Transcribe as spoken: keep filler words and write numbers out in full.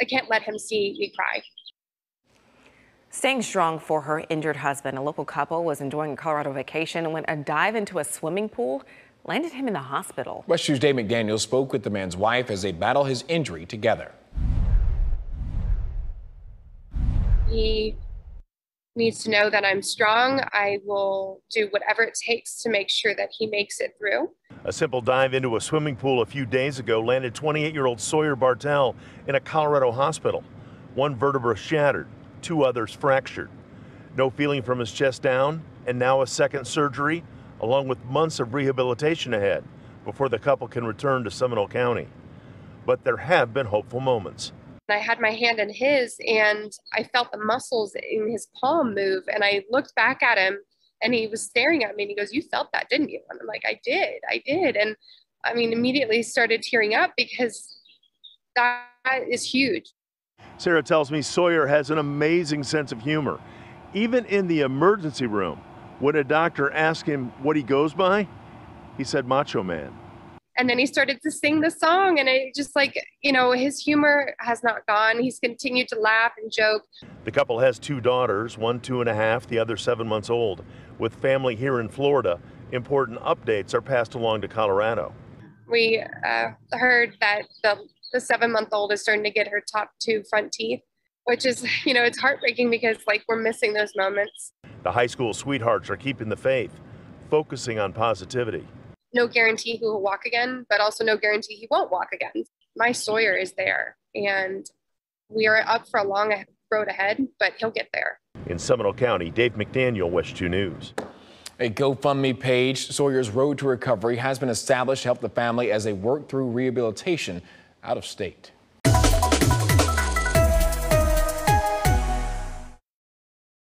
I can't let him see me cry. Staying strong for her injured husband, a local couple was enjoying a Colorado vacation when a dive into a swimming pool landed him in the hospital. Rescue's Dave McDaniel spoke with the man's wife as they battle his injury together. He needs to know that I'm strong. I will do whatever it takes to make sure that he makes it through. A simple dive into a swimming pool a few days ago landed twenty-eight-year-old Sawyer Bartell in a Colorado hospital. One vertebra shattered. Two others fractured. No feeling from his chest down, and now a second surgery, along with months of rehabilitation ahead before the couple can return to Seminole County. But there have been hopeful moments. I had my hand in his, and I felt the muscles in his palm move, and I looked back at him, and he was staring at me, and he goes, "You felt that, didn't you?" And I'm like, "I did, I did." And I mean, immediately started tearing up because that is huge. Sarah tells me Sawyer has an amazing sense of humor. Even in the emergency room, when a doctor asked him what he goes by, he said Macho Man. And then he started to sing the song, and it just, like, you know, his humor has not gone. He's continued to laugh and joke. The couple has two daughters, one two and a half, the other seven months old. With family here in Florida, important updates are passed along to Colorado. We uh, heard that the The seven-month-old is starting to get her top two front teeth, which is, you know, it's heartbreaking because, like, we're missing those moments. The high school sweethearts are keeping the faith, focusing on positivity. No guarantee he will walk again, but also no guarantee he won't walk again. My Sawyer is there, and we are up for a long road ahead, but he'll get there. In Seminole County, Dave McDaniel, West two News. A GoFundMe page, Sawyer's Road to Recovery, has been established to help the family as they work through rehabilitation out of state.